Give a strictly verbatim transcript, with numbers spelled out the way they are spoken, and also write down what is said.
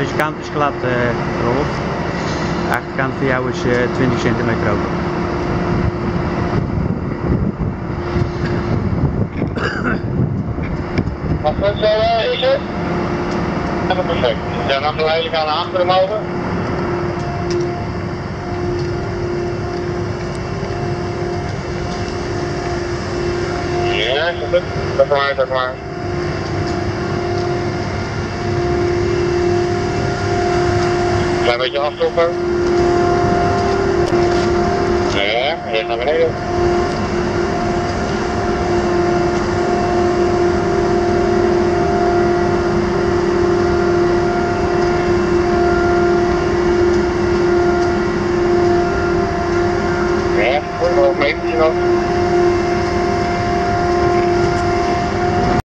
deze kant is glad, uh, Rolf. De achterkant van jou is uh, twintig centimeter open. Wat goed zo uh, is het? Helemaal perfect. Dan gaan we eigenlijk aan de achteren mogen. Ja, goed. Dat maar, dat maar. Een beetje afstoppen. Ja, recht naar beneden.